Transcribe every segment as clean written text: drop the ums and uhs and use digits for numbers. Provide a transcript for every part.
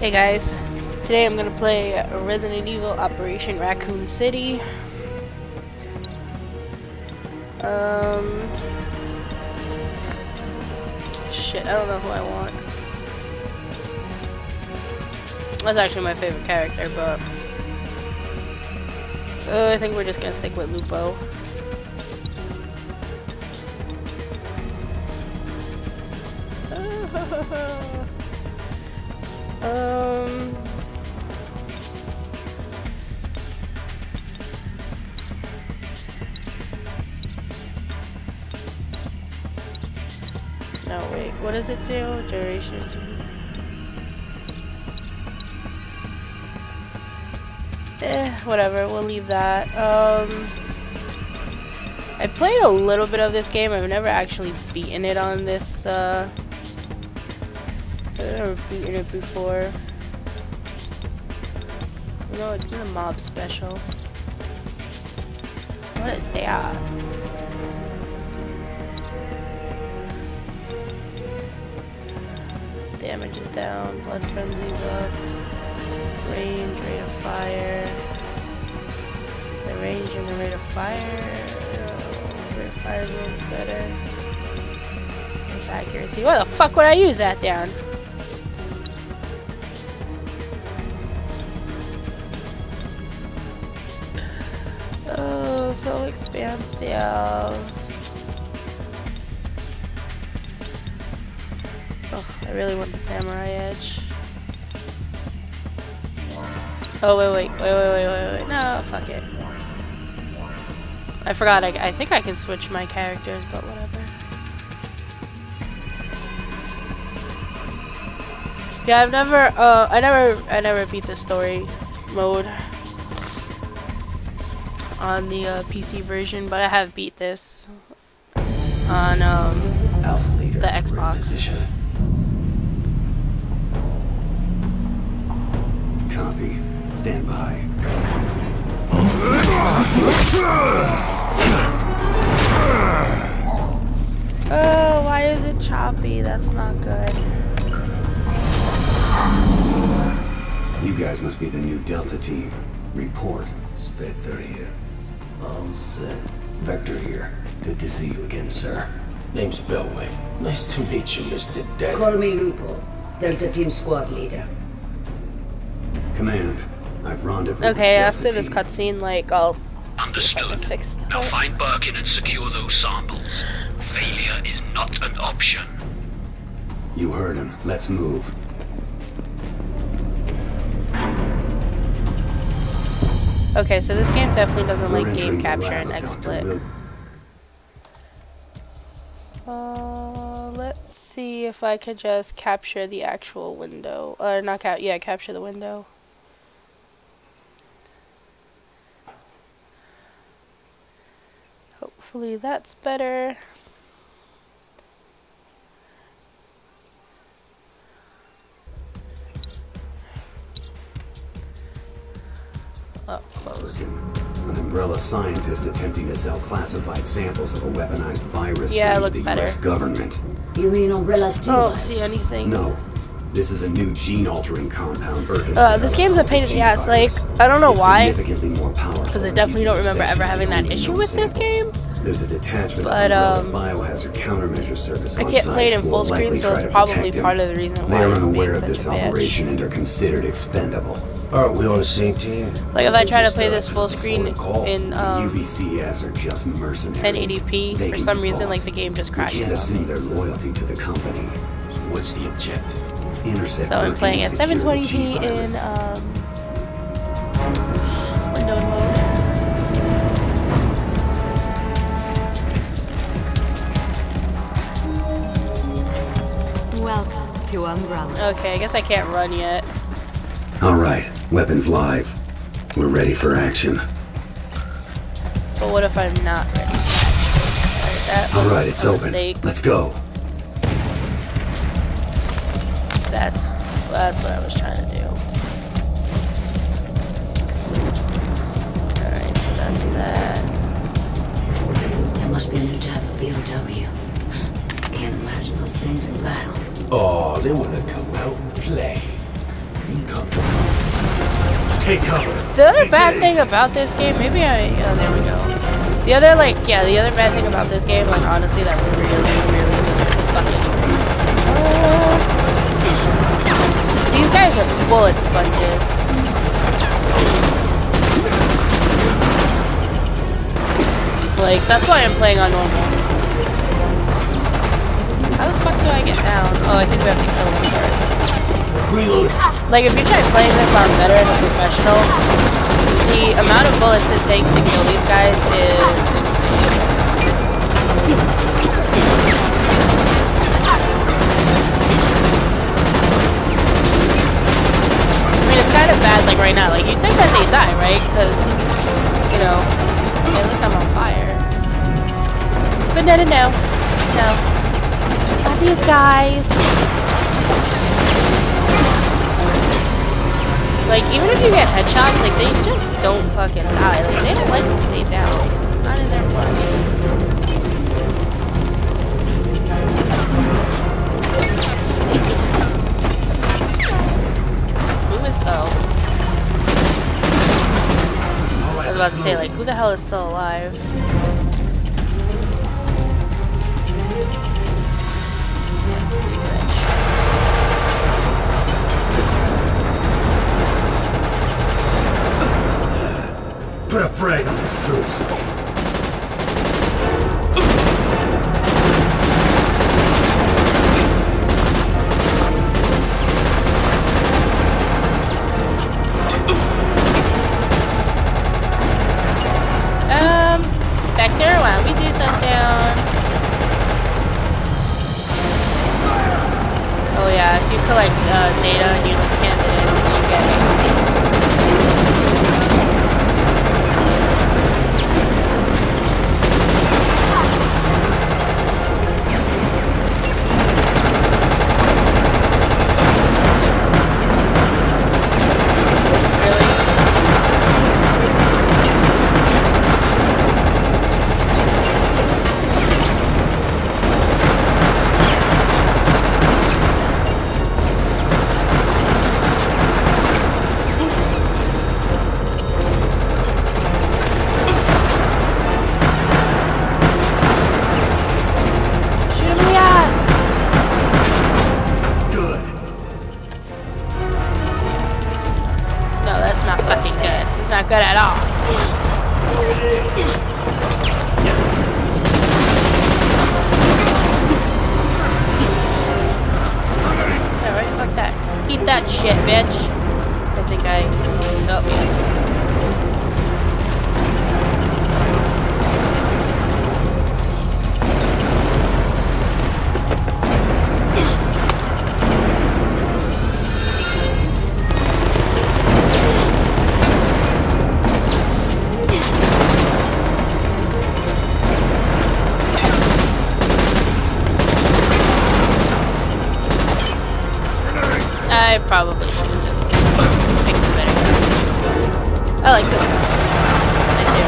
Hey guys, today I'm gonna play Resident Evil Operation Raccoon City. Shit, I don't know who I want. That's actually my favorite character, but I think we're just gonna stick with Lupo. No, wait, what does it do? Duration. Whatever, we'll leave that. I played a little bit of this game. I've never actually beaten it on this, I've never beaten it before. No, it's in a mob special. What is that? Damage is down, blood frenzy's up, range, rate of fire. The range and the rate of fire. Oh, rate of fire is a little better. It's accuracy. Why the fuck would I use that down? So expansive. Oh, I really want the Samurai Edge. Oh, wait. No, fuck it. I forgot. I think I can switch my characters, but whatever. Yeah, I've never, I never beat the story mode on the PC version, but I have beat this on Alpha Leader, the Xbox. Copy. Stand by. Oh, why is it choppy? That's not good. You guys must be the new Delta Team. Report. Spectre here. All set. Vector here. Good to see you again, sir. Name's Bellway. Nice to meet you, Mr. Death. Call me Lupo, Delta Team squad leader. Command, I've rendezvoused. Okay, after this cutscene, like, I'll fix that. Now find Birkin and secure those samples. Failure is not an option. You heard him. Let's move. Okay, so this game definitely doesn't like game capture and Xsplit. Let's see if I could just capture the actual window. Capture the window. Hopefully that's better. Oh, close. An Umbrella scientist attempting to sell classified samples of a weaponized virus to the U.S. government. You mean Umbrella's team? I don't see anything. No, this is a new gene-altering compound. This game's a pain in the ass. Like, I don't know why. Because I definitely don't remember ever having that issue with this game. There's a detachment of biohazard countermeasure service on site. I can't play it in full screen, so it's probably part of the reason why they're unaware of this operation and are considered expendable. Aren't we on the same team? Like, if I try to play this full screen in 1080p, for some reason, like, the game just crashes. Their loyalty to the company. What's the objective? Intercept. So I'm playing at 720p in window mode. Welcome to Umbrella. Okay, I guess I can't run yet. All right, weapons live. We're ready for action. But what if I'm not ready? All right, it's open. Let's go. That's what I was trying to do. All right, so that's that. There must be a new type of B.O.W. I can't imagine those things in battle. Oh, they want to come out and play. Incoming. Take cover. The other bad thing about this game, maybe I. Oh, there we go. The other, like, yeah, the other bad thing about this game, like, honestly, that really, really just fucking. These guys are bullet sponges. Like, that's why I'm playing on normal. How the fuck do I get down? Oh, I think we have to kill him first. Reload. Like, if you try playing this on veteran or professional, the amount of bullets it takes to kill these guys is insane. I mean, it's kind of bad, like, right now. Like, you'd think that they die, right? Because, you know, hey, look, I'm on fire. But no, no, no. No. Got these guys. Like, even if you get headshots, like, they just don't fucking die. Like, they don't like to stay down. It's not in their blood. Who is though? I was about to say, like, who the hell is still alive? Put a frag on these troops. Spectre, why don't we do some down? Oh yeah, if you collect data and you look at it, you get it. Good at all. Alright, fuck that. Eat that shit, bitch. I think I... Oh, I probably should have just picked a better gun. I like this one. I do.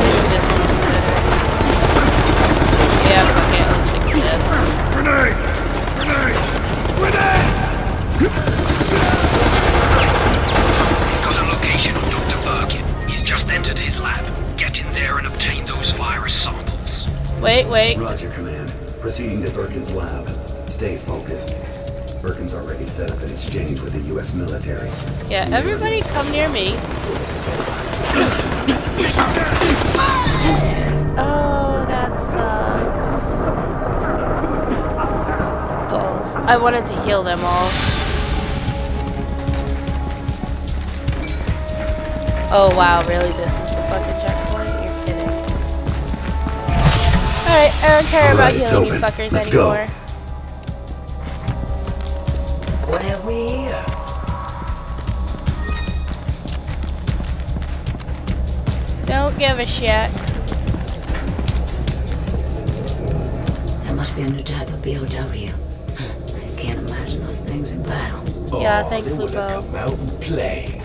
Maybe this one's better. Yeah, fuck it, let's stick to this. Grenade! Grenade! Grenade! Got the location of Dr. Birkin. He's just entered his lab. Get in there and obtain those virus samples. Wait, wait. Roger, Command. Proceeding to Birkin's lab. Stay focused. Birkin's already set up an exchange with the U.S. military. Yeah, everybody come near me. Oh, that sucks. Balls. I wanted to heal them all. Oh, wow, really? This is the fucking checkpoint? Alright, I don't care about healing you fuckers anymore. What have we here? Don't give a shit. That must be a new type of B.O.W. I can't imagine those things in battle. Oh, yeah, thanks, Lupo. Come out and play.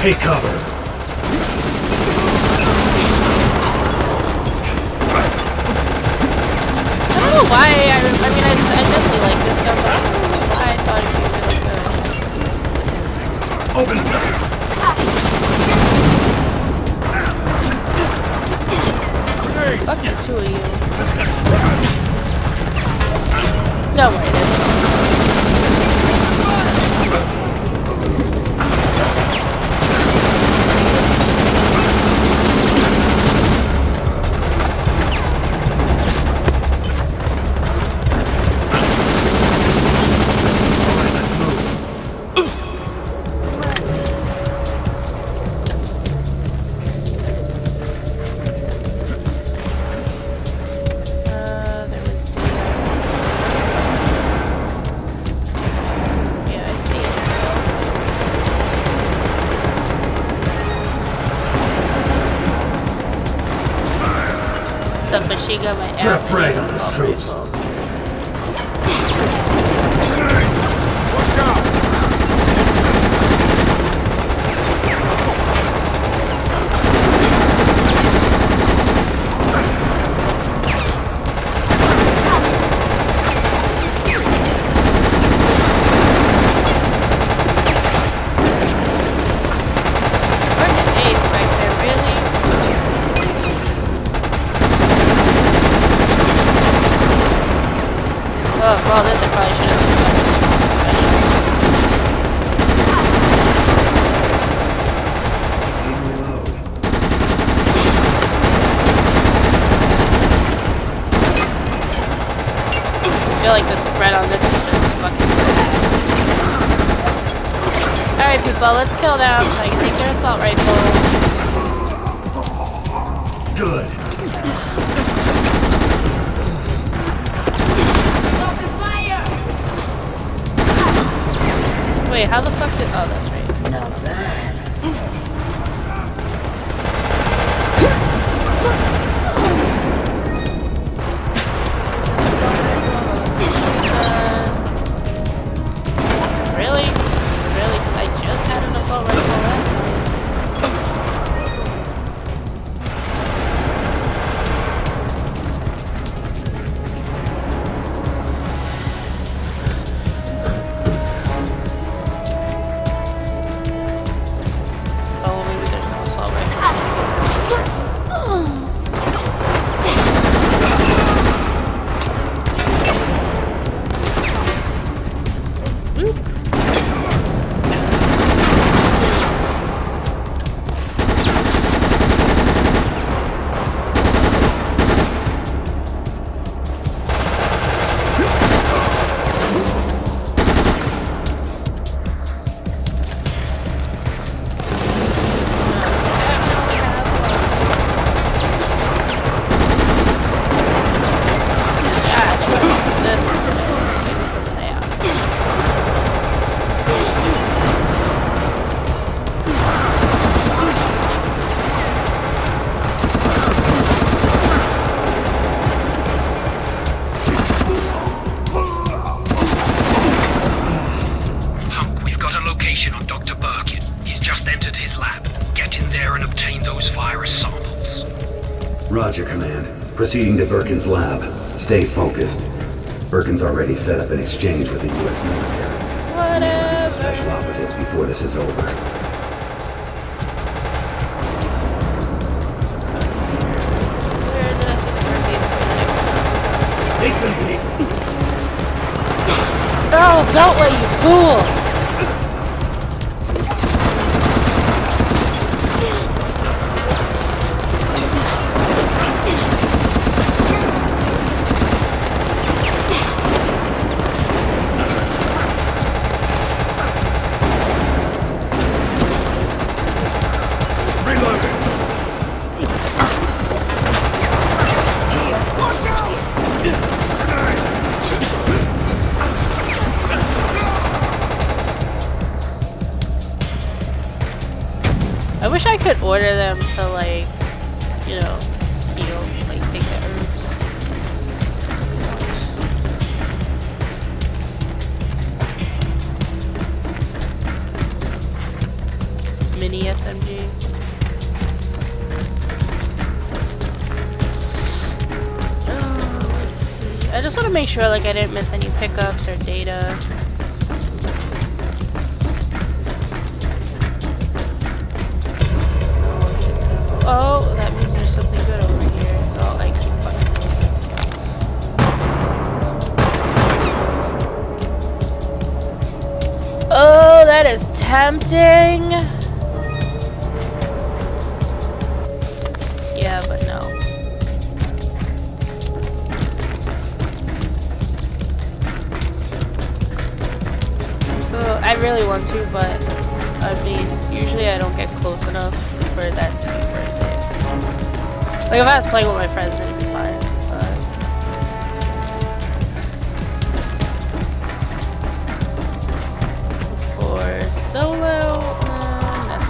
Take cover. why I mean, I definitely like this stuff, but I don't know why I thought it was really good. Open the door! Fuck the two of you. Don't worry, there's no Got my ass. Get a frag on those troops. People. Watch out. Where's an ace right there, really? Oh, for all this, I probably should have. I feel like the spread on this is just fucking bad. Alright, people, let's kill them so I can take their assault rifle. Good. Wait, how the fuck did... Oh, that's right. Not bad. Really? Really? Because I just had an assault rifle on Dr. Birkin. He's just entered his lab. Get in there and obtain those virus samples. Roger, Command. Proceeding to Birkin's lab. Stay focused. Birkin's already set up an exchange with the U.S. military. Whatever. Special operatives before this is over. Oh, Bellway, you fool! Could order them to, like, you know, heal, like take the herbs. Mini SMG. Oh, let's see. I just want to make sure like I didn't miss any pickups or data. Oh, that means there's something good over here. Oh, I keep fucking. Oh, that is tempting. Yeah, but no. Oh, I really want to, but I mean, usually I don't get close enough for that to be worth it. Like if I was playing with my friends, it'd be fine. But for solo, not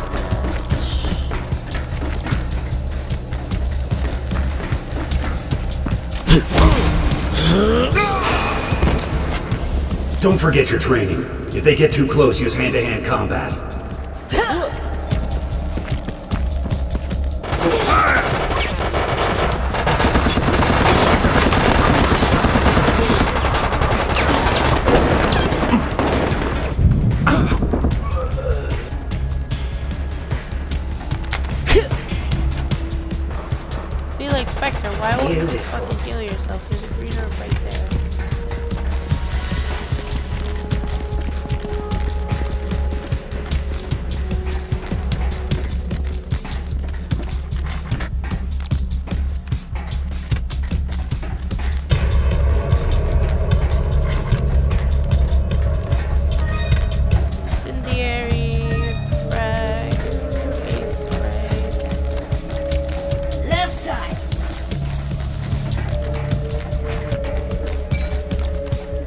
so much. Don't forget your training. If they get too close, use hand-to-hand combat.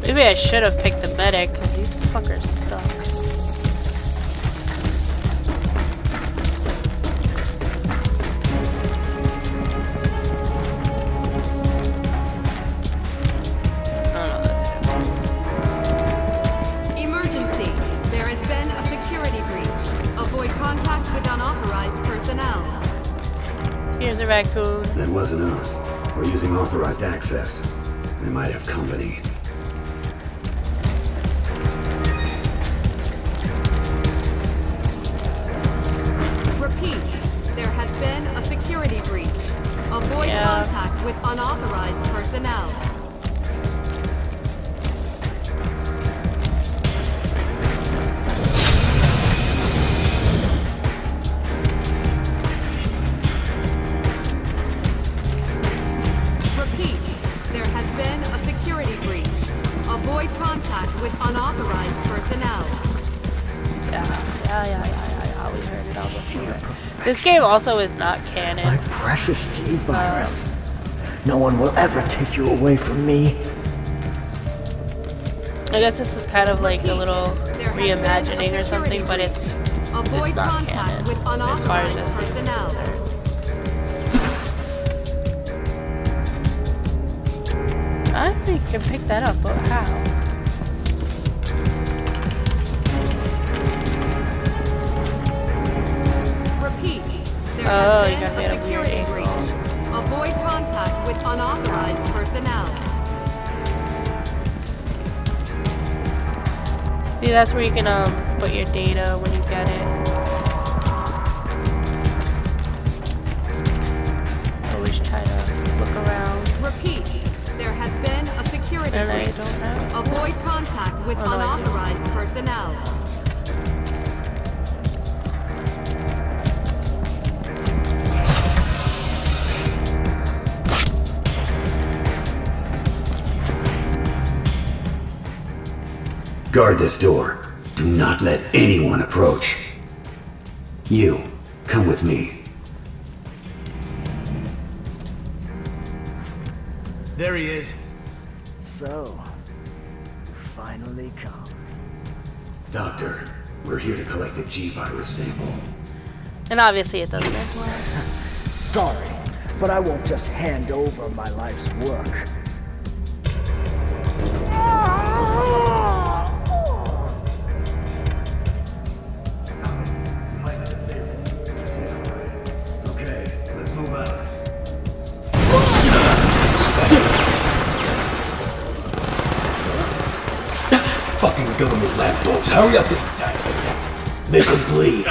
Maybe I should have picked the medic, because these fuckers suck. Oh no, that's it. Emergency. There has been a security breach. Avoid contact with unauthorized personnel. Here's a raccoon. That wasn't us. We're using authorized access. We might have company. This game also is not canon. My precious G virus. No one will ever take you away from me. I guess this is kind of like a little reimagining or something, but it's not canon as far as this game is concerned. I think you can pick that up, but how? Oh, you got a security breach. Avoid contact with unauthorized personnel. See, that's where you can put your data when you get it. Always try to look around. Repeat. There has been a security breach. Avoid contact with unauthorized personnel. Guard this door. Do not let anyone approach. You, come with me. There he is. So, finally come. Doctor, we're here to collect the G virus sample. And obviously it doesn't end well. Sorry, but I won't just hand over my life's work. lap dogs. Hurry up and make them bleed.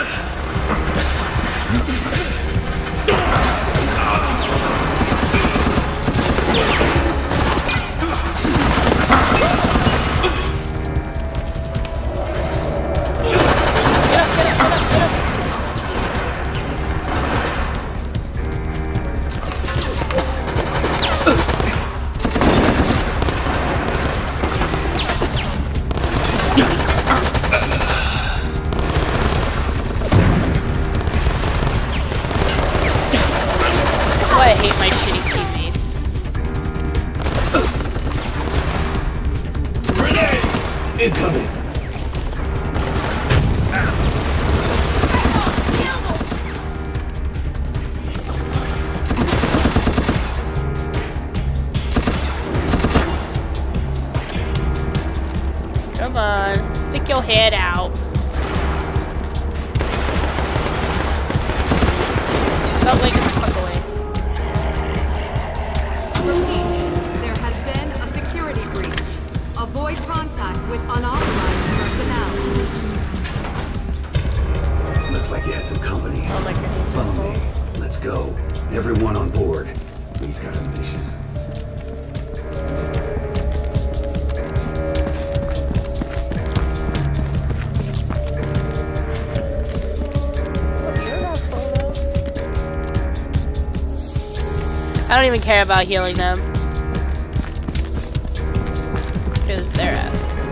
I don't even care about healing them. Because they're assholes.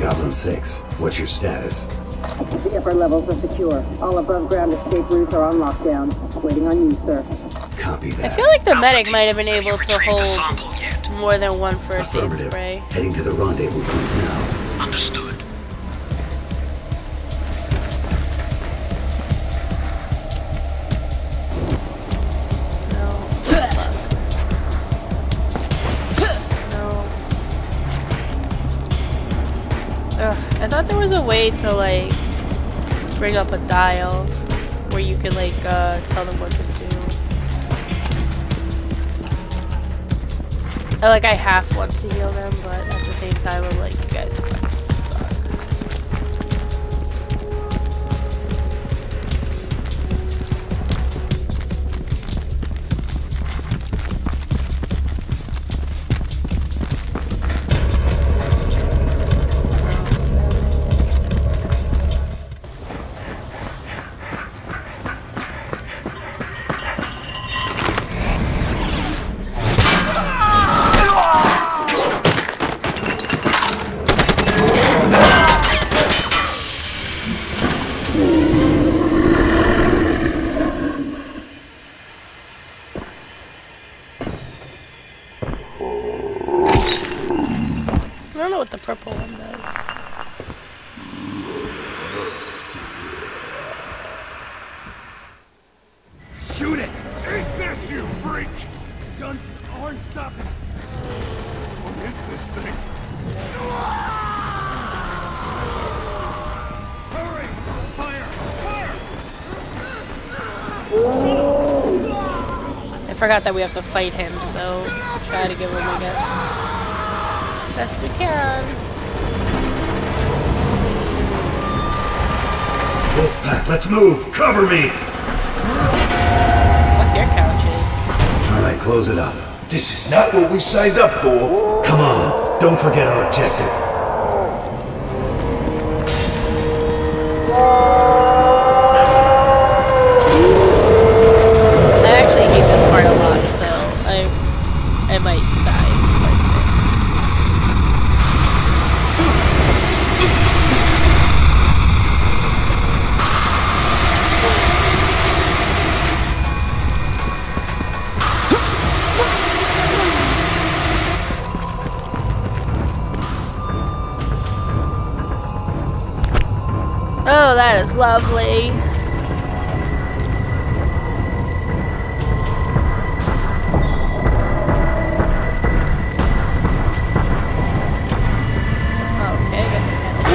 Goblin 6, what's your status? The upper levels are secure. All above ground escape routes are on lockdown. Waiting on you, sir. Copy that. I feel like the medic might have been able to hold more than one first aid spray. Heading to the rendezvous group now. Understood. No. No. Ugh, I thought there was a way to like bring up a dial where you could like tell them what to do. Like, I half want to heal them, but at the same time, I'm like, you guys fucking I forgot that we have to fight him, so try to give him, I guess, best we can. Wolfpack, let's move! Cover me! Fuck your couches. Alright, close it up. This is not what we signed up for! Come on, don't forget our objective. Oh, that is lovely. Okay, I guess I can.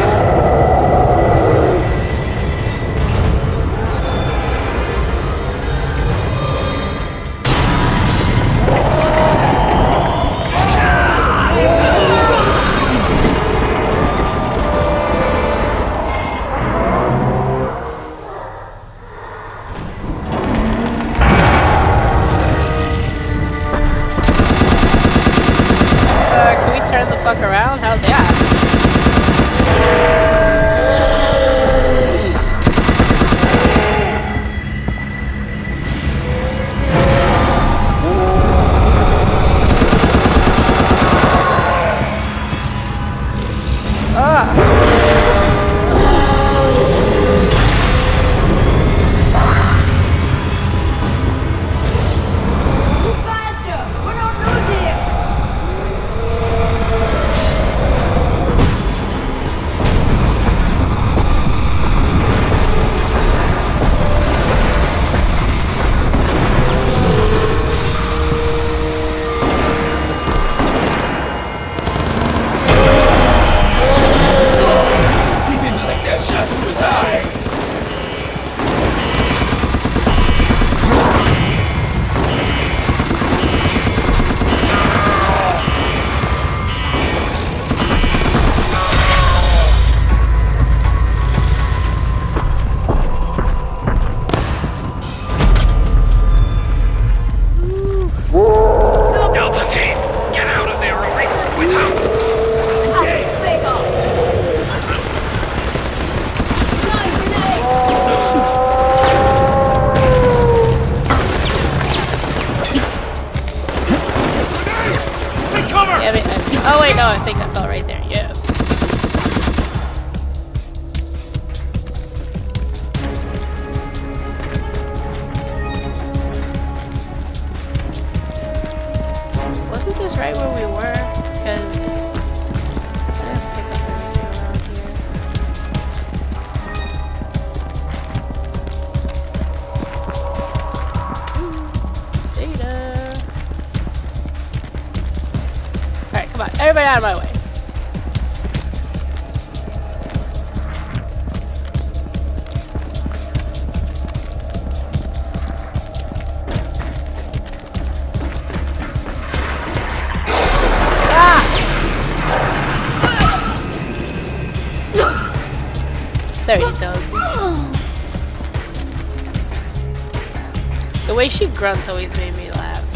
She grunts always made me laugh.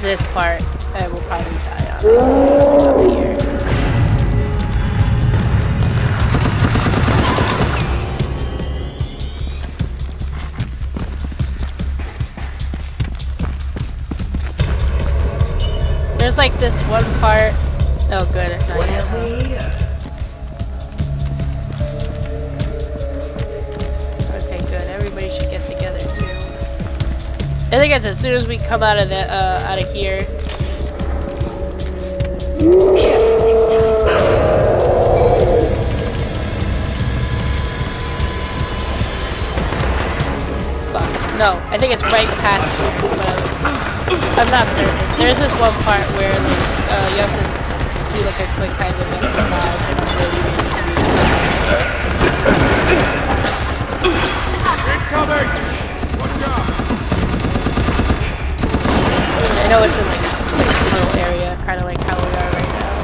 This part, I will probably die on up here. There's like this one part. Oh, good. What have we here? I think it's as soon as we come out of the out of here. Fuck. No, I think it's right past here, but I'm not certain. There's this one part where like, you have to do like a quick kind of massage and really incoming! I know it's in like a little area, kind of like how we are right now.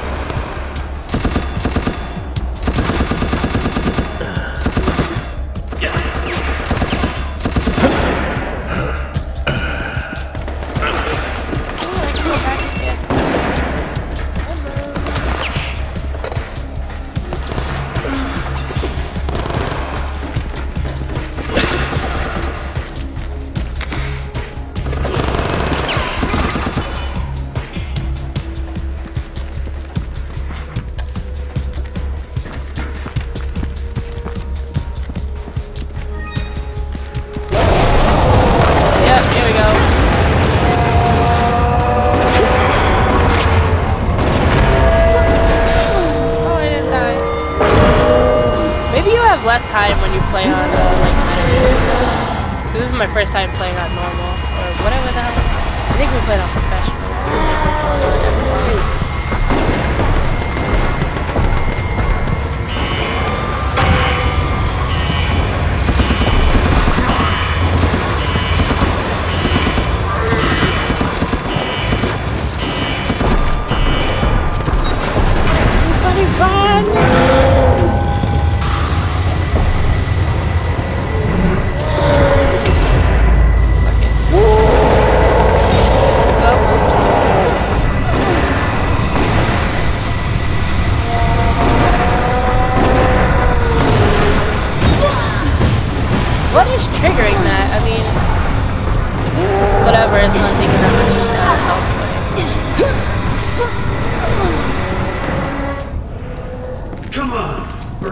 Oh, I can go back again. First time playing on normal, or whatever the hell. I think we played on professional. Everybody run!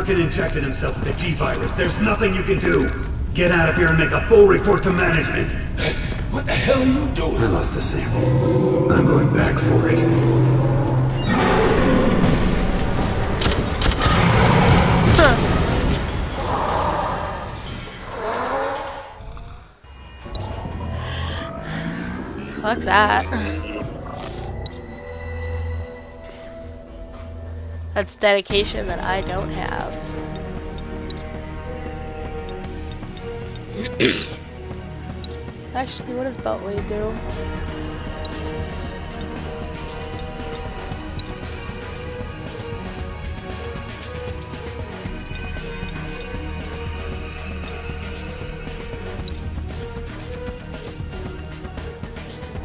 Birkin injected himself with the G virus. There's nothing you can do. Get out of here and make a full report to management. What the hell are you doing? I lost the sample. I'm going back for it. Fuck that. That's dedication that I don't have. Actually, what does Bellway do?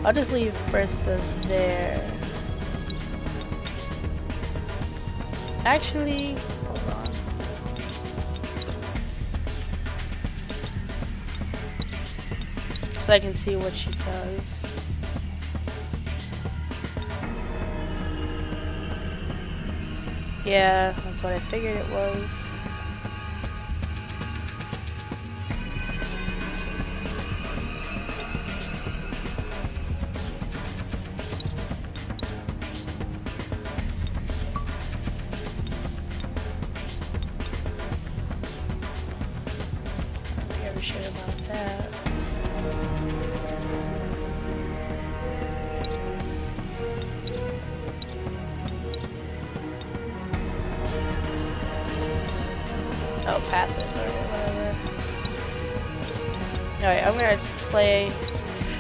I'll just leave Bertha there. Actually, hold on. So I can see what she does. Yeah, that's what I figured it was.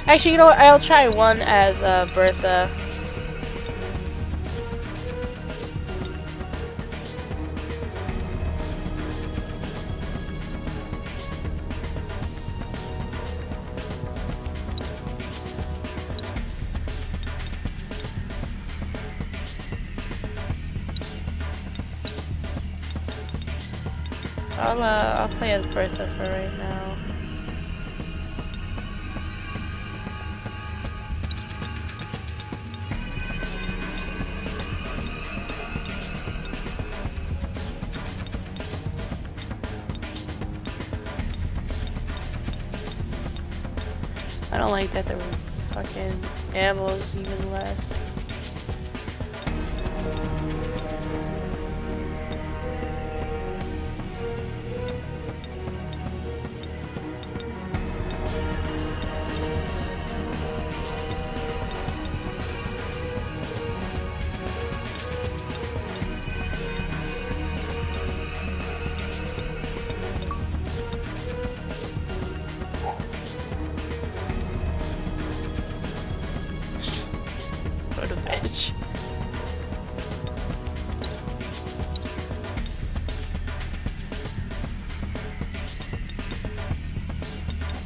Actually, you know what? I'll try one as Bertha. I'll play as Bertha for right now. That the fucking ammo's even less.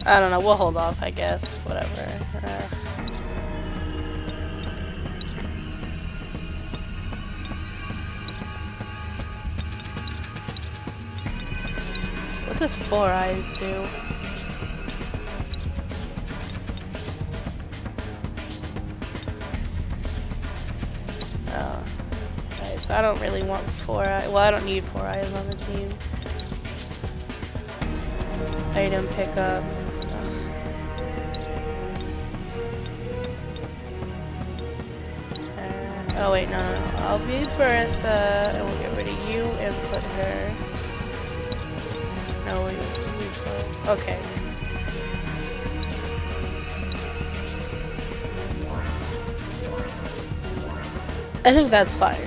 I don't know, we'll hold off, I guess. Whatever. What does Four Eyes do? Oh. Okay, so I don't really want Four Eyes. Well, I don't need Four Eyes on the team. Item pickup. Oh wait, no, no, no. I'll be Bertha, and we'll get rid of you and put her. No, wait, okay. I think that's fine.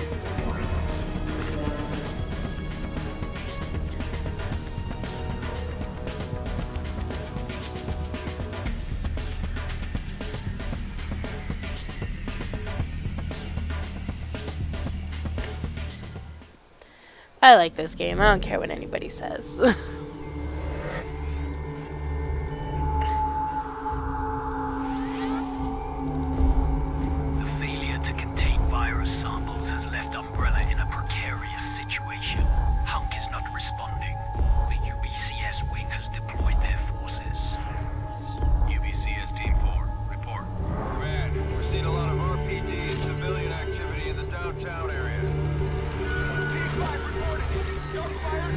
I like this game. I don't care what anybody says. The failure to contain virus samples has left Umbrella in a precarious situation. Hunk is not responding. The UBCS wing has deployed their forces. UBCS Team 4, report. Red, we're seeing a lot of RPD and civilian activity in the downtown area. Fire!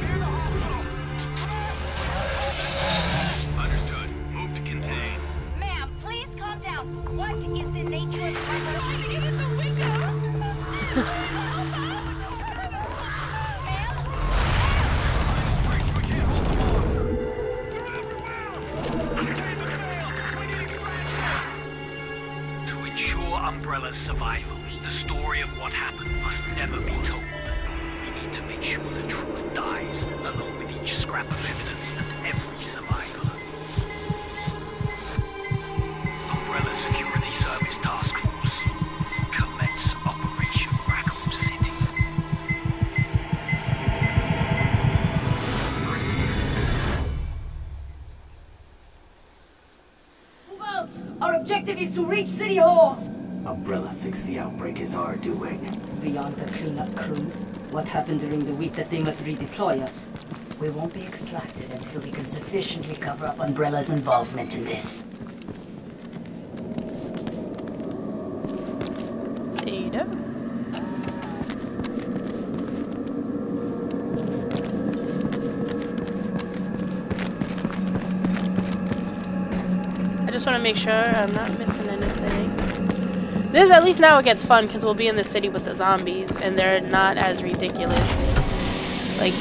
survival. The story of what happened must never be told. We need to make sure the truth dies, along with each scrap of evidence and every survivor. Umbrella Security Service Task Force. Commence Operation Raccoon City. Move out! Our objective is to reach City Hall! Umbrella thinks the outbreak is our doing. We are the cleanup crew. What happened during the week that they must redeploy us? We won't be extracted until we can sufficiently cover up Umbrella's involvement in this. Ada? I just want to make sure I'm not missing anything. This, at least now it gets fun, because we'll be in the city with the zombies, and they're not as ridiculous. Like,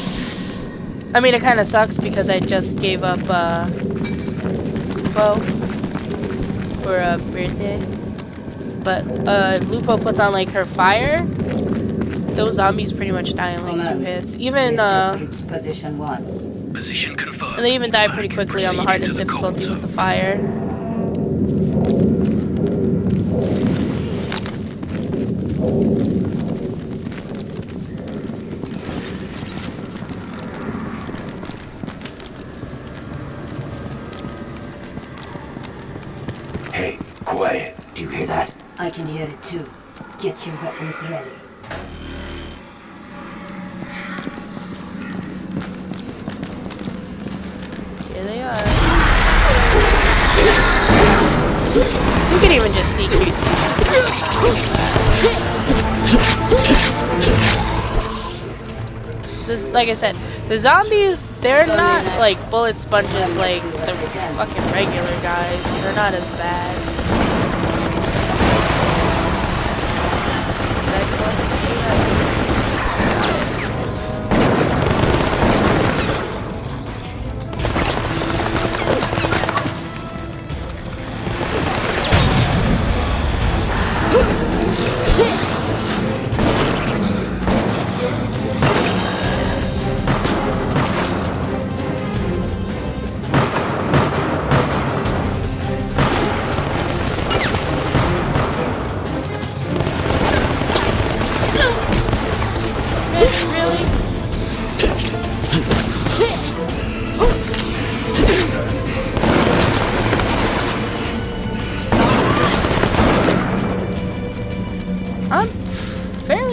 I mean, it kind of sucks because I just gave up, Lupo for a birthday. But, if Lupo puts on, like, her fire, those zombies pretty much die in, like, 2 hits. Even, Position 1. Position confirmed. And they even die pretty quickly on the hardest difficulty with the fire. Too. Get your weapons ready. Here they are. You can even just see Casey. This, like I said, the zombies, they're not like bullet sponges like the fucking regular guys. They're not as bad.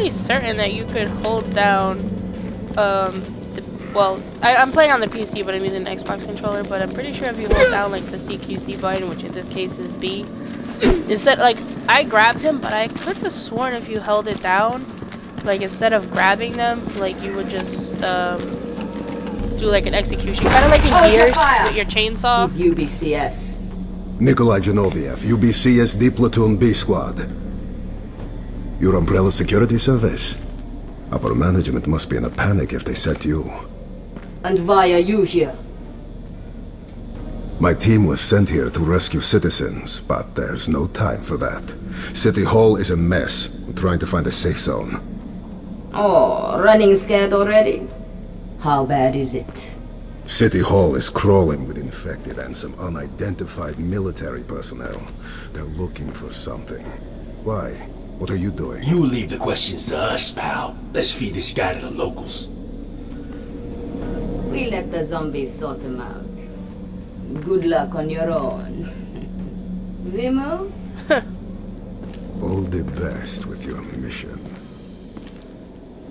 Certain that you could hold down I'm playing on the PC, but I'm using an Xbox controller, but I'm pretty sure if you hold down like the CQC button, which in this case is B, instead, like, I grabbed him, but I could have sworn if you held it down, like, instead of grabbing them, like, you would just do like an execution, kind of like in Gears with your chainsaw. He's UBCS. Nikolai Genoviev, UBCS D Platoon B Squad. Your Umbrella Security Service. Upper management must be in a panic if they set you. And why are you here? My team was sent here to rescue citizens, but there's no time for that. City Hall is a mess. I'm trying to find a safe zone. Oh, running scared already? How bad is it? City Hall is crawling with infected and some unidentified military personnel. They're looking for something. Why? What are you doing? You leave the questions to us, pal. Let's feed this guy to the locals. We let the zombies sort them out. Good luck on your own. We move? All the best with your mission.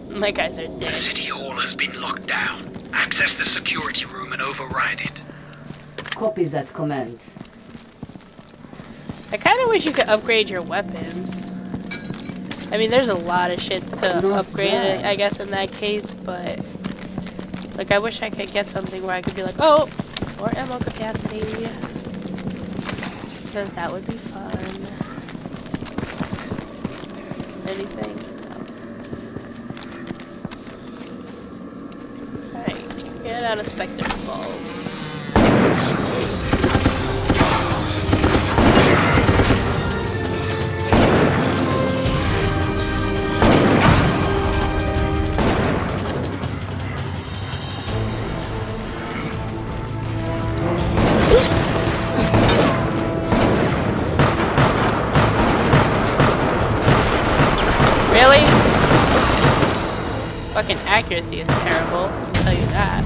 My guys are dead. City Hall has been locked down. Access the security room and override it. Copy that command. I kind of wish you could upgrade your weapons. I mean, there's a lot of shit to upgrade, I guess, in that case, but... Like, I wish I could get something where I could be like, oh! More ammo capacity! Because that would be fun. Anything? Alright, get out of Spectre balls. fucking accuracy is terrible, I can tell you that.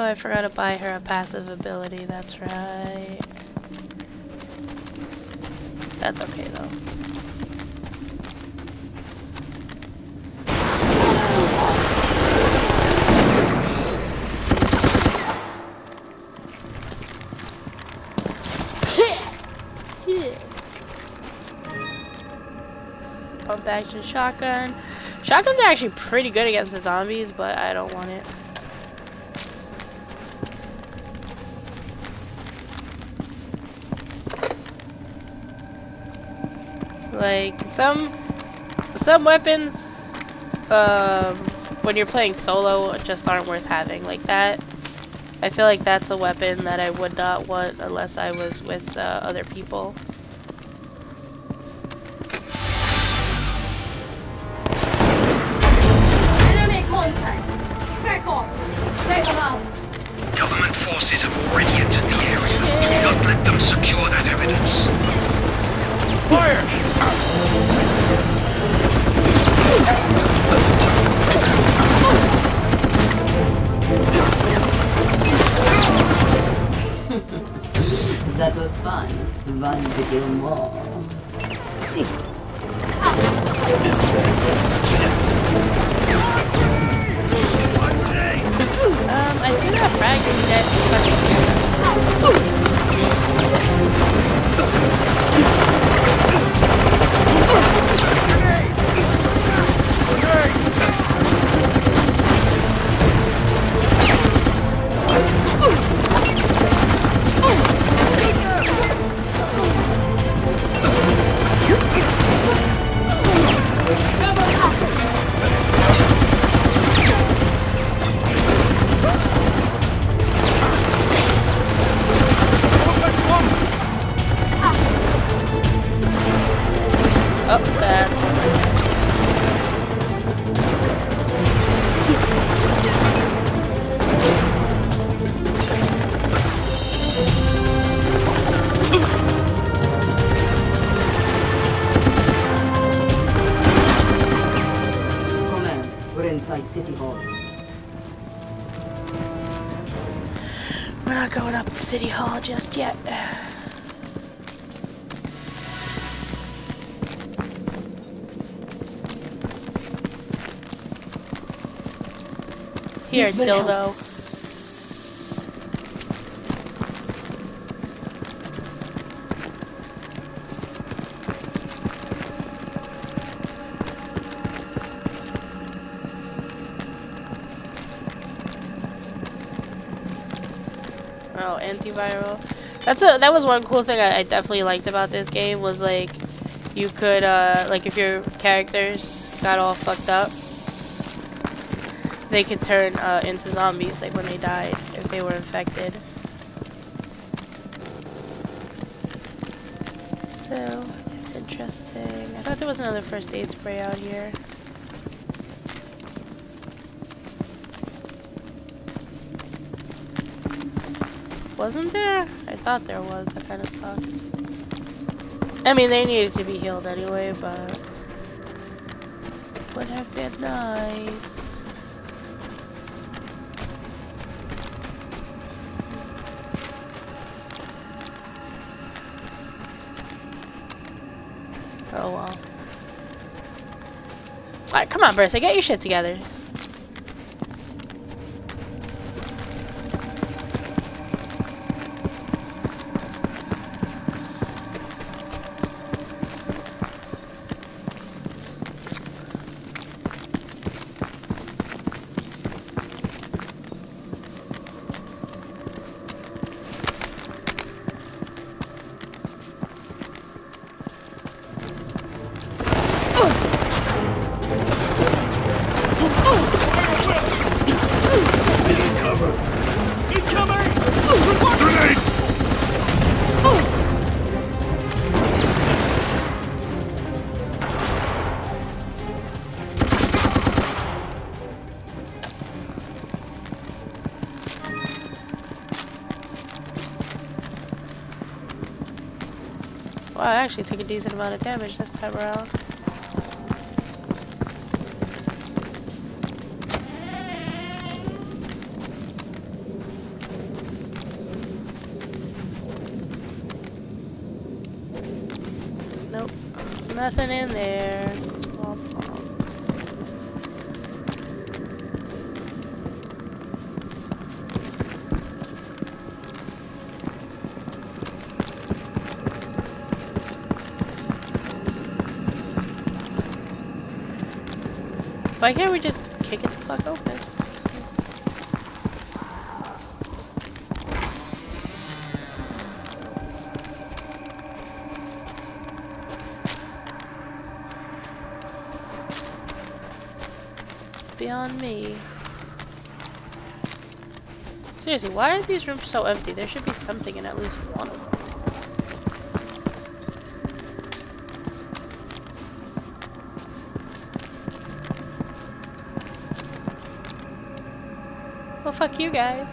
I forgot to buy her a passive ability, that's right. That's okay though. Pump action shotgun. Shotguns are actually pretty good against the zombies, but I don't want it. Like, some weapons, when you're playing solo, just aren't worth having. Like that, I feel like that's a weapon that I would not want unless I was with other people. Enemy contact! Spec ops! Take them out! Government forces have already entered the area. Yeah. Do not let them secure that evidence. Fire! That was fun. Run to kill more. I think that frag is dead City Hall. We're not going up to City Hall just yet. Here, dildo. Antiviral. That was one cool thing I definitely liked about this game was like you could like if your characters got all fucked up, they could turn into zombies like when they died if they were infected. So it's interesting. I thought there was another first aid spray out here. Wasn't there? I thought there was. That kind of sucks. I mean, they needed to be healed anyway, but would have been nice. Oh well. Alright, come on, Bertha, get your shit together. I actually took a decent amount of damage this time around. Nope. Nothing in there. Why can't we just kick it the fuck open? It's beyond me. Seriously, why are these rooms so empty? There should be something in at least one of them. Well, fuck you guys.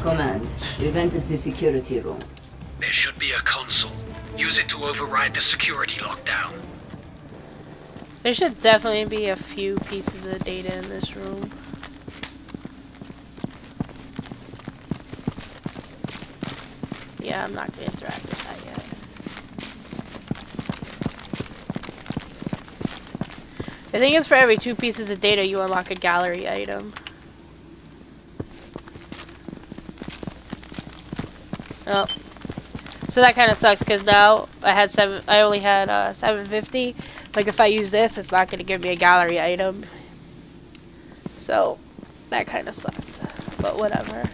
Command, we've entered the security room. There should be a console. Use it to override the security lockdown. There should definitely be a few pieces of data in this room. Yeah, I'm not gonna interact with that yet. I think it's for every 2 pieces of data you unlock a gallery item. Oh, so that kind of sucks because now I had 7. I only had 750. Like if I use this, it's not gonna give me a gallery item. So that kind of sucked, but whatever.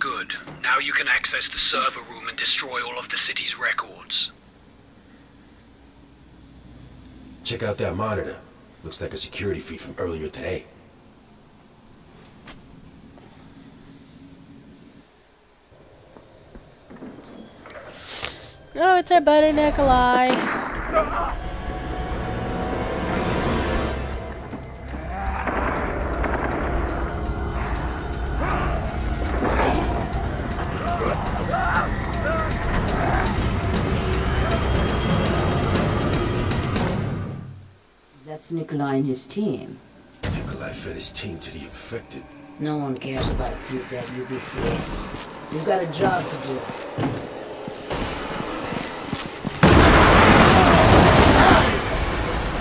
Good. Now you can access the server room and destroy all of the city's records. Check out that monitor. Looks like a security feed from earlier today. Oh, it's our buddy Nikolai. That's Nikolai and his team. Nikolai fed his team to the infected. No one cares about a few dead UBCs. You've got a job to do.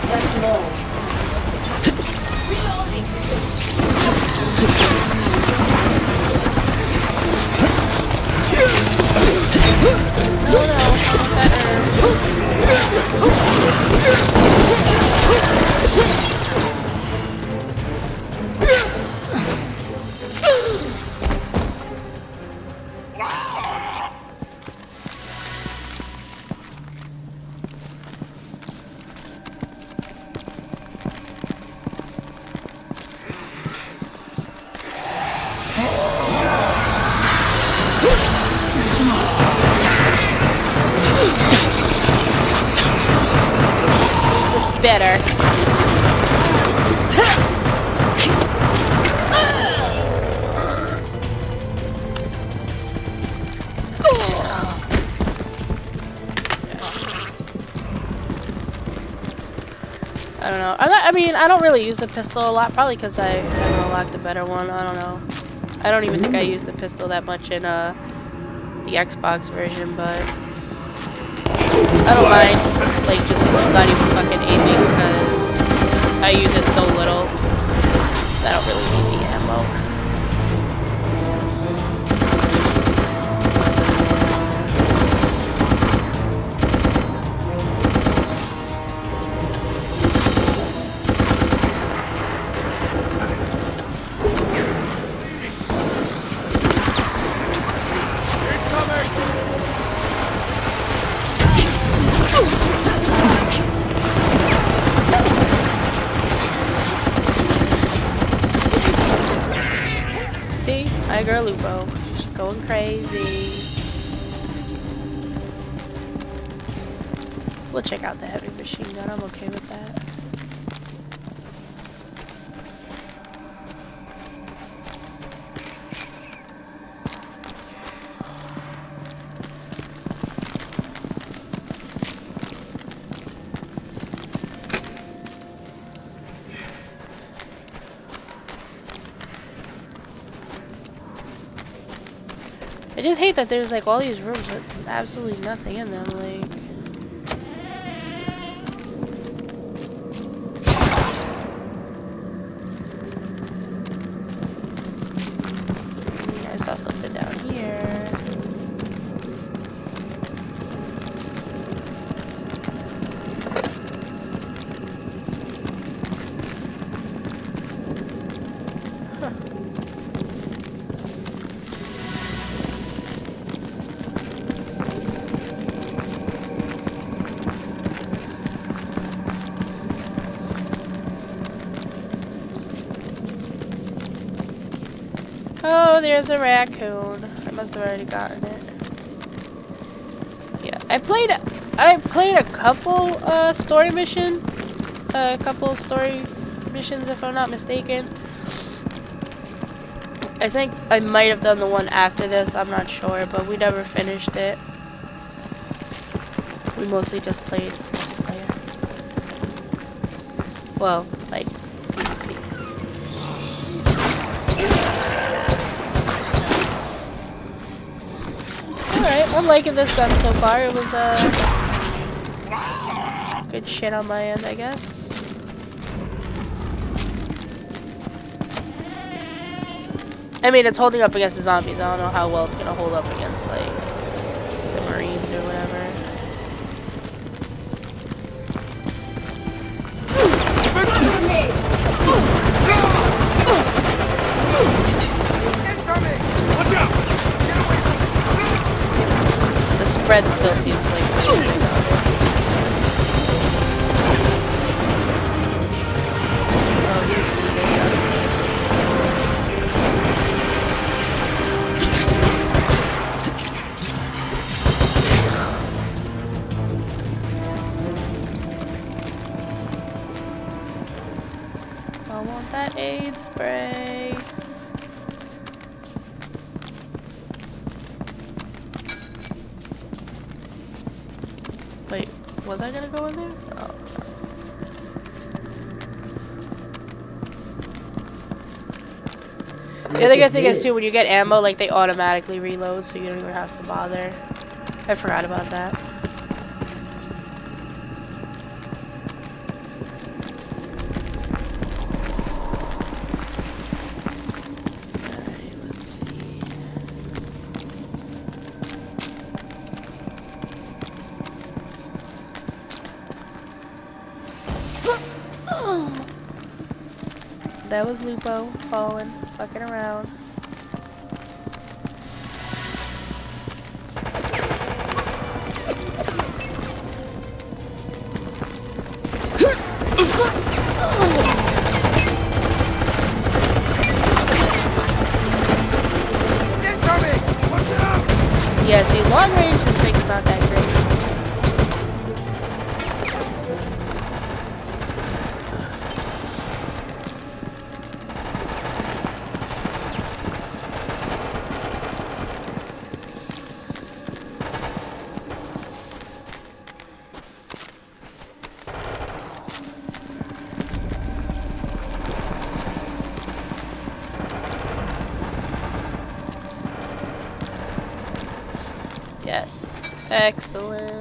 Let's move. No, better. I don't really use the pistol a lot, probably because I haven't unlocked a better one. I don't know. I don't even think I used the pistol that much in the Xbox version, but I don't mind, like, just not even fucking aiming because I use it so little that I don't really need the ammo. Girl Lupo, she's going crazy. We'll check out the heavy machine gun. I'm okay with that. I just hate that there's like all these rooms with absolutely nothing in them, like. There's a raccoon. I must have already gotten it. Yeah, I played a couple story missions if I'm not mistaken. I think I might have done the one after this. I'm not sure, but we never finished it. We mostly just played. Well, like. Alright, I'm liking this gun so far. It was, good shit on my end, I guess. I mean, it's holding up against the zombies. I don't know how well it's gonna hold up against, like, the Marines or whatever. Incoming! Watch out! Fred still seems like really big up. Oh, he's bleeding up. I want that aid spray. Was I gonna go in there? Oh. The other good thing is too, when you get ammo, like they automatically reload, so you don't even have to bother. I forgot about that. That was Lupo falling, fucking around. Yeah, see, long range, this thing's not that great. Excellent.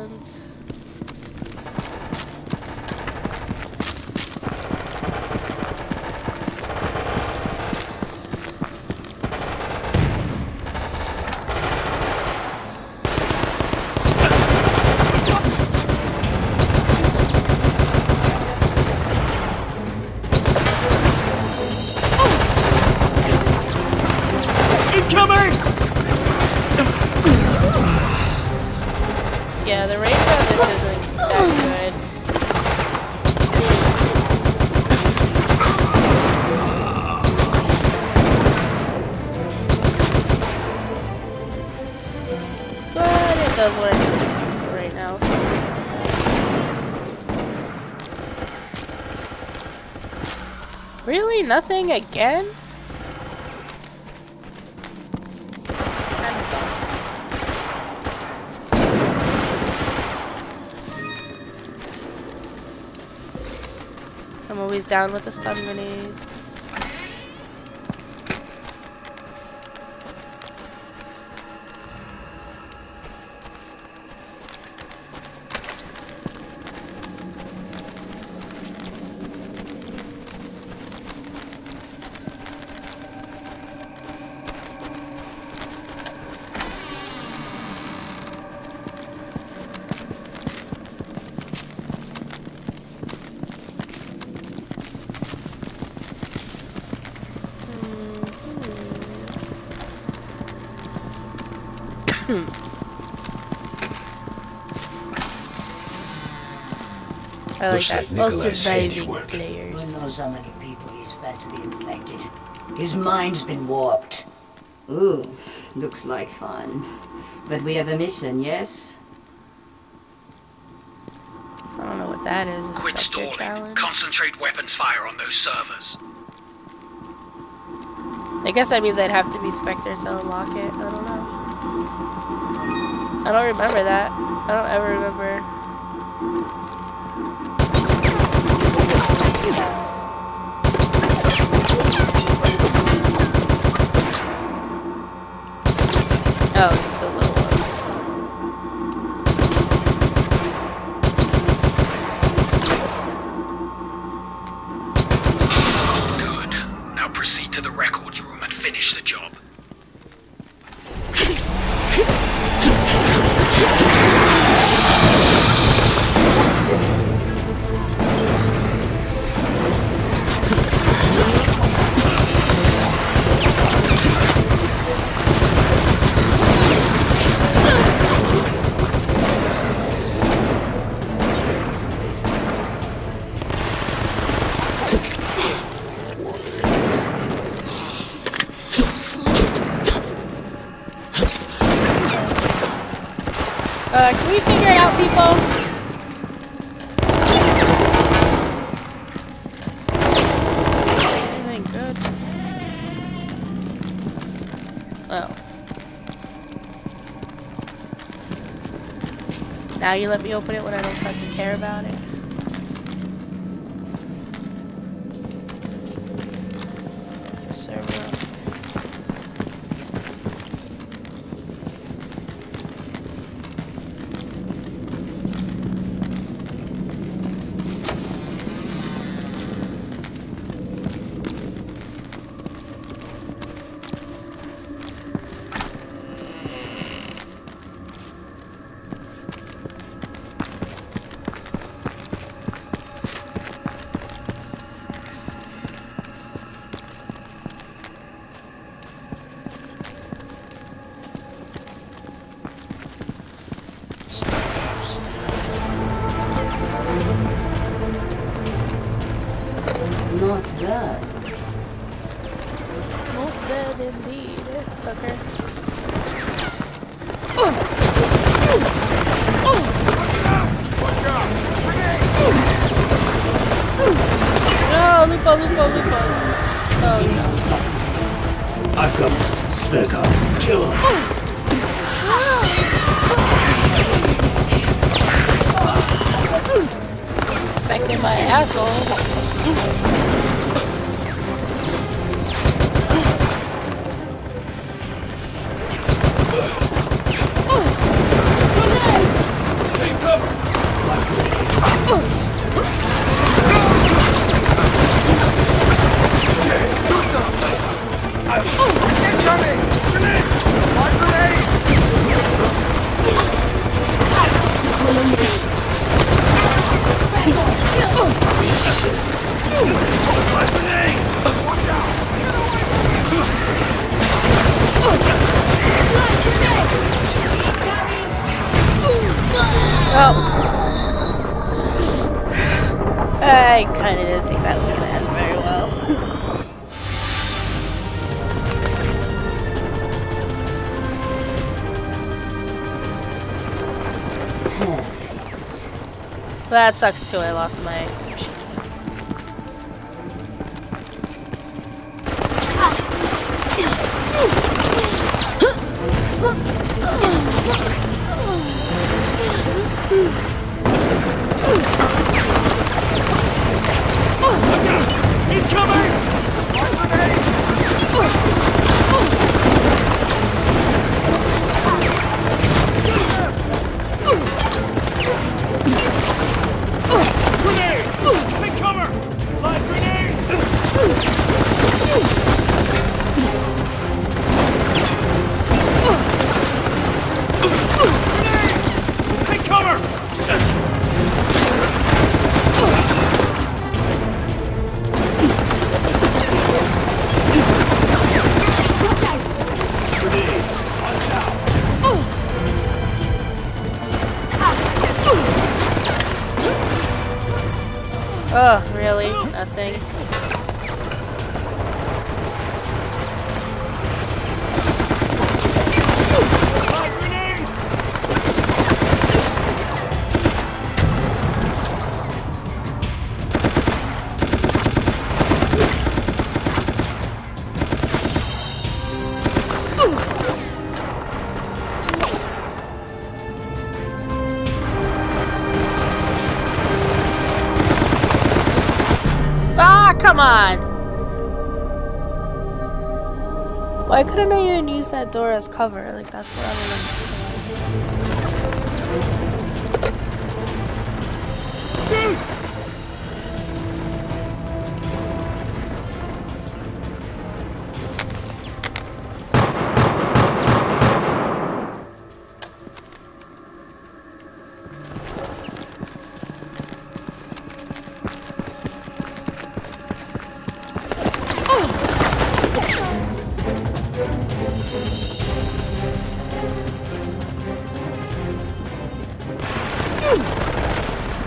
Does what I need to do for right now. So. Really? Nothing again? I'm always down with the stun grenades. I like that. Also surviving players. We know so many people he's fatally infected. His mind's been warped. Ooh, looks like fun. But we have a mission, yes? I don't know what that is. Quit stalling. Challenge. Concentrate weapons fire on those servers. I guess that means I'd have to be Spectre to unlock it. I don't know. I don't remember that. I don't ever remember. Oh, it's the little one. Good. Now proceed to the records room and finish the job. Can we figure it out, people? Anything good? Oh. Now you let me open it when I don't fucking care about it. That sucks too, I lost my... Why couldn't I even use that door as cover? Like, that's what I don't understand.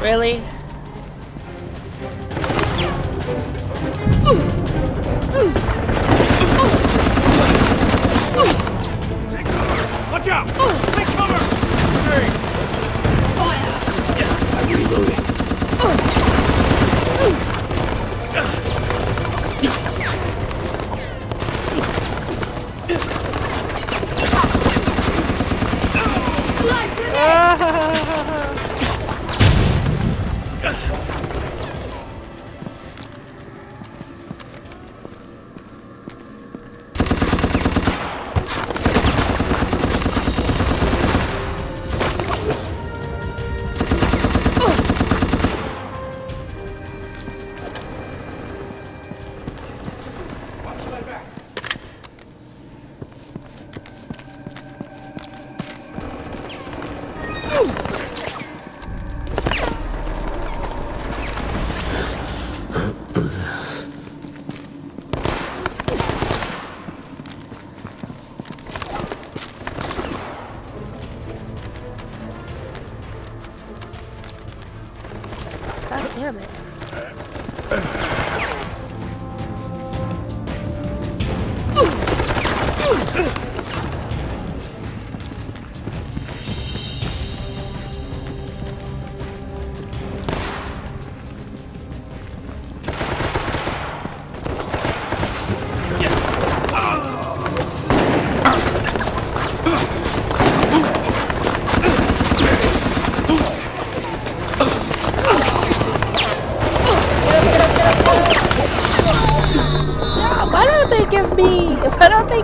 Really?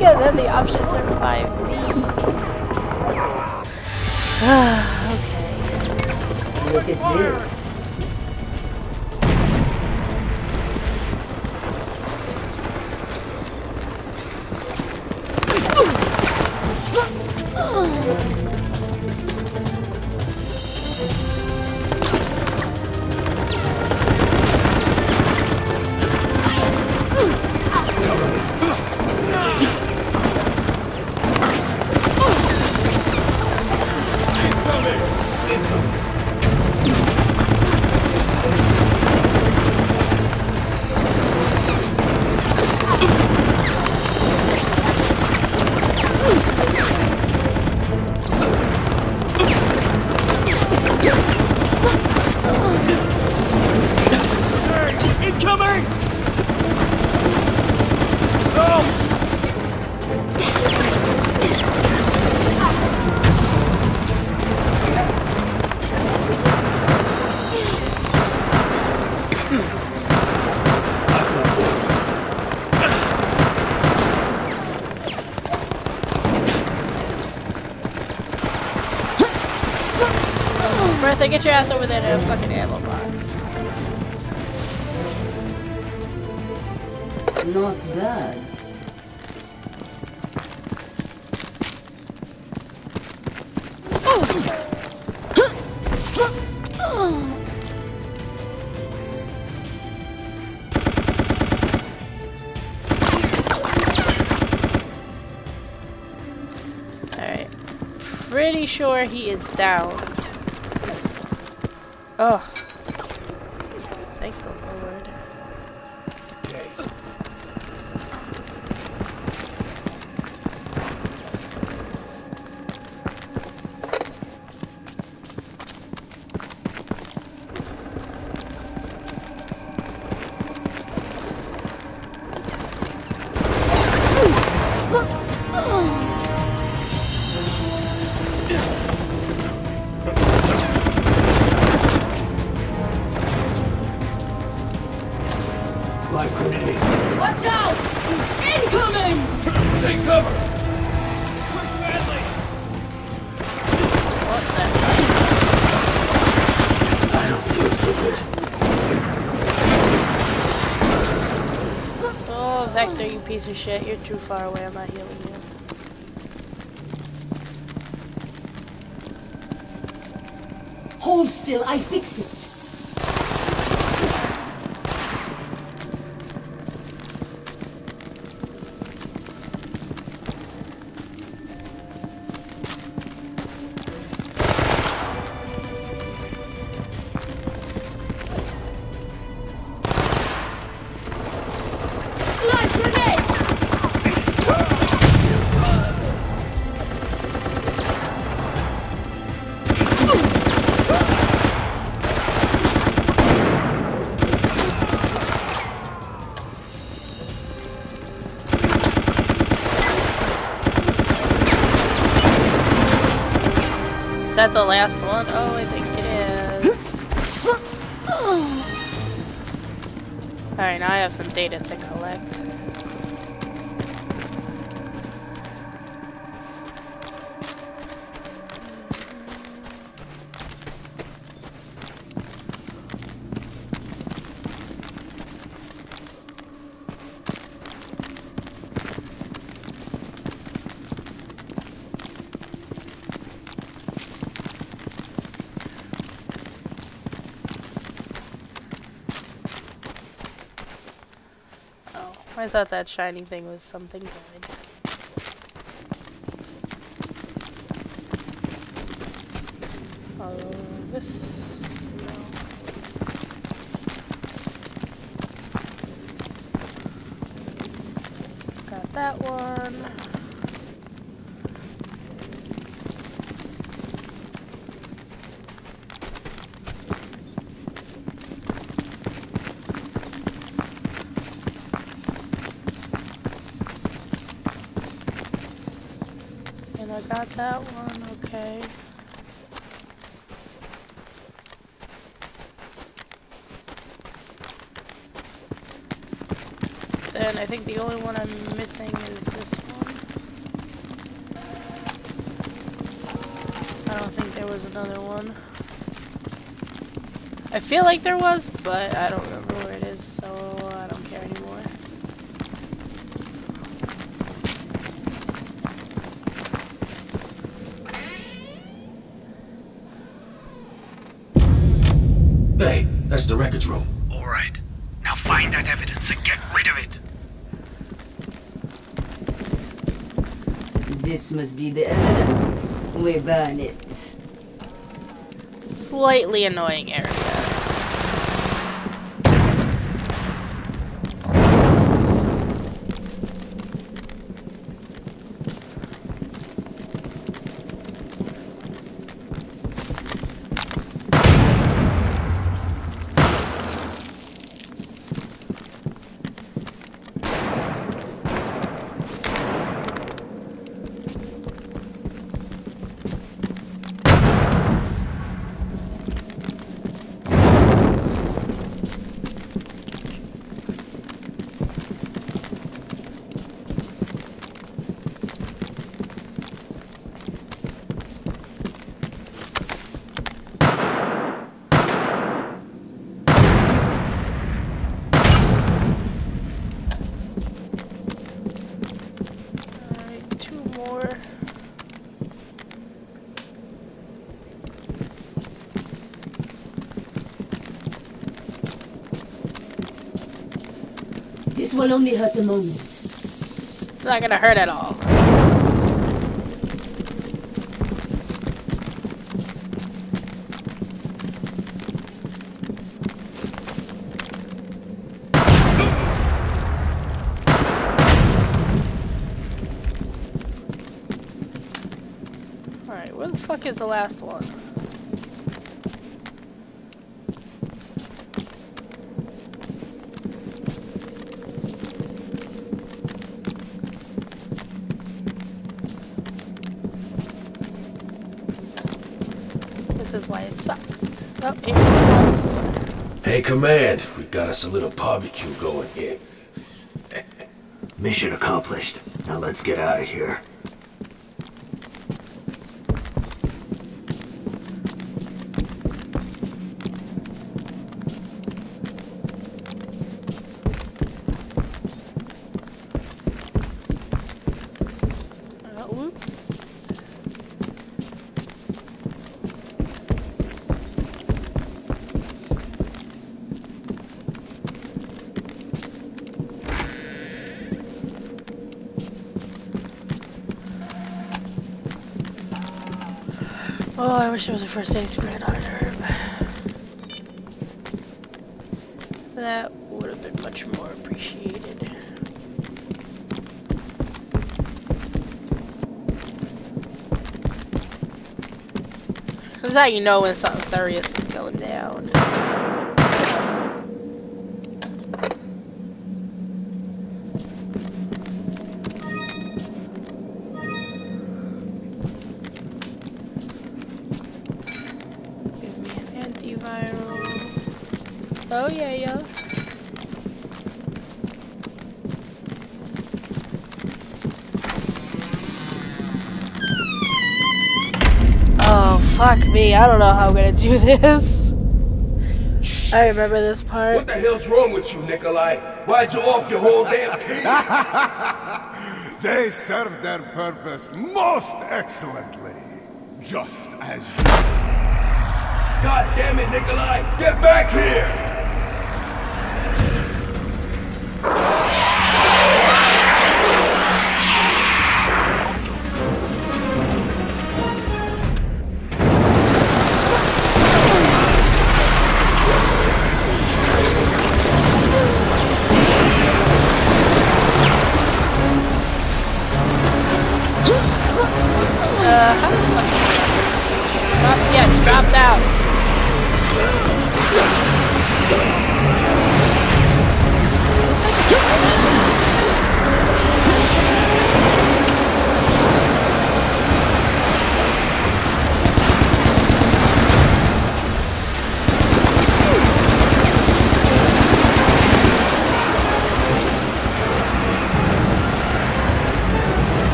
Yeah, then the option to revive me. Okay. Look at this. So get your ass over there to a fucking ammo box. Not bad. Alright. Pretty sure he is down. Oh, thank the Lord. Okay. Vector, you piece of shit. You're too far away. I'm not healing you. Hold still. I fix it. Is that the last one? Oh, I think it is. Alright, now I have some data to collect. I thought that shiny thing was something good. Follow this. No. Got that one. Got that one, okay. Then I think the only one I'm missing is this one. I don't think there was another one. I feel like there was, but I don't remember where it is, so I don't care anymore. Hey, that's the wreckage room. All right. Now find that evidence and get rid of it. This must be the evidence. We burn it. Slightly annoying area. This will only hurt a moment. It's not gonna hurt at all. Alright, where the fuck is the last one? Hey, Command, we got us a little barbecue going here. Mission accomplished. Now let's get out of here. I wish it was a first aid spread on herb. That would have been much more appreciated. That's how you know when something serious is going down. Oh yeah, yeah. Oh fuck me, I don't know how I'm gonna do this. I remember this part. What the hell's wrong with you, Nikolai? Why'd you off your whole damn team? They served their purpose most excellently. Just as you. God damn it, Nikolai! Get back here! Bitch.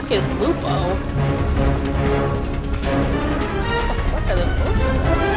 fuck is Lupo? What the fuck are the both of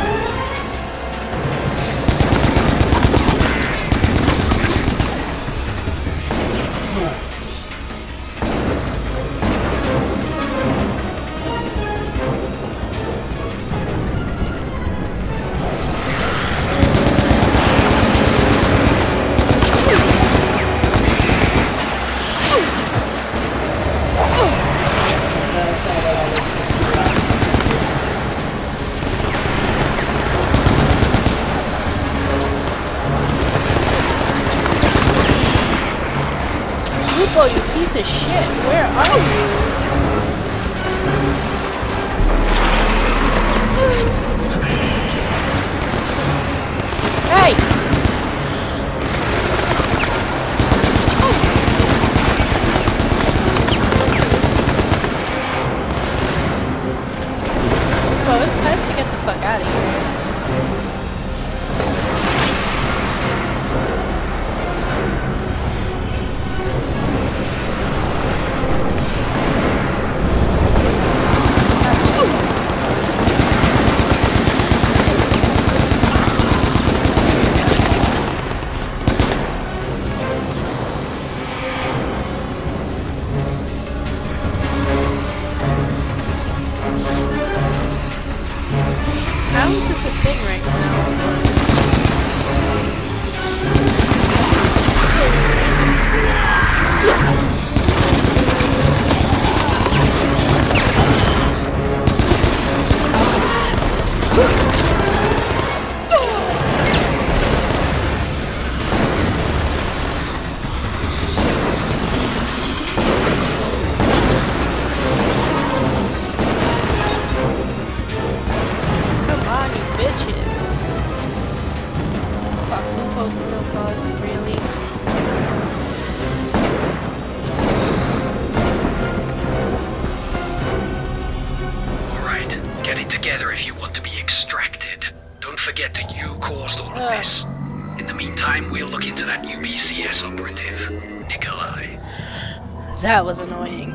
That was annoying.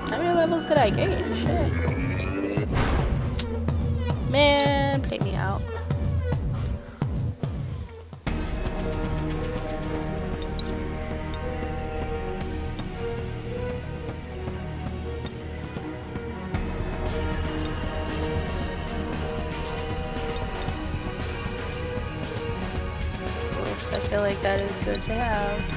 How many levels did I gain? Shit. Man, play me out. I feel like that is good to have.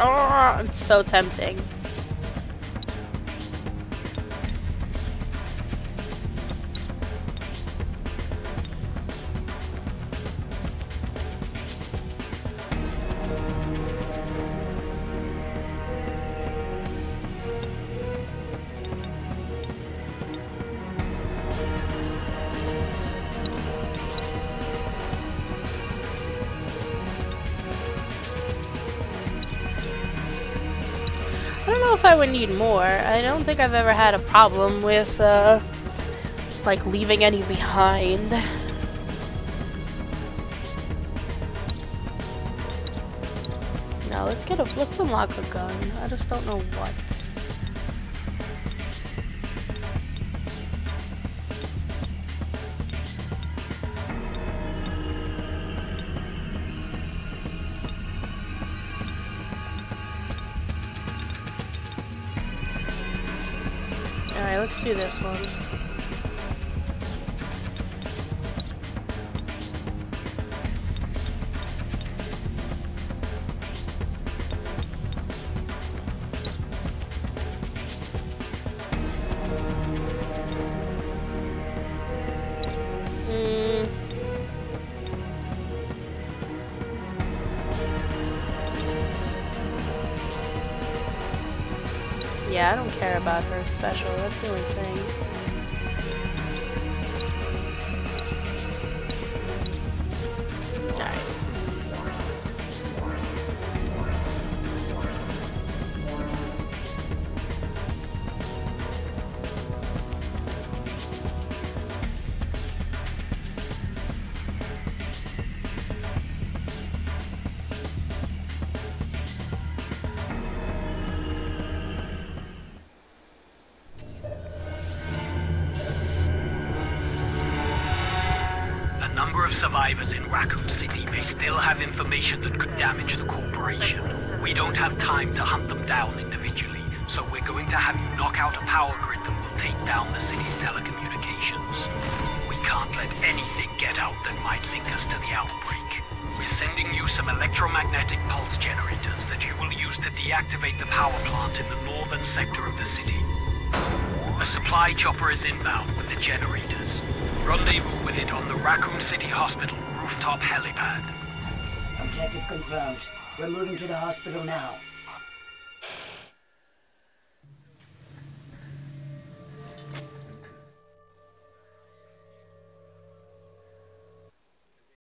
Oh, it's so tempting. I would need more. I don't think I've ever had a problem with like leaving any behind. Now let's unlock a gun. I just don't know what. Let's do this one. Yeah, I don't care about her special. That's the only thing. Survivors in Raccoon City may still have information that could damage the corporation. We don't have time to hunt them down individually, so we're going to have you knock out a power grid that will take down the city's telecommunications. We can't let anything get out that might link us to the outbreak. We're sending you some electromagnetic pulse generators that you will use to deactivate the power plant in the northern sector of the city. A supply chopper is inbound with the generators. Rendezvous with it on the Raccoon City Hospital rooftop helipad. Objective confirmed. We're moving to the hospital now.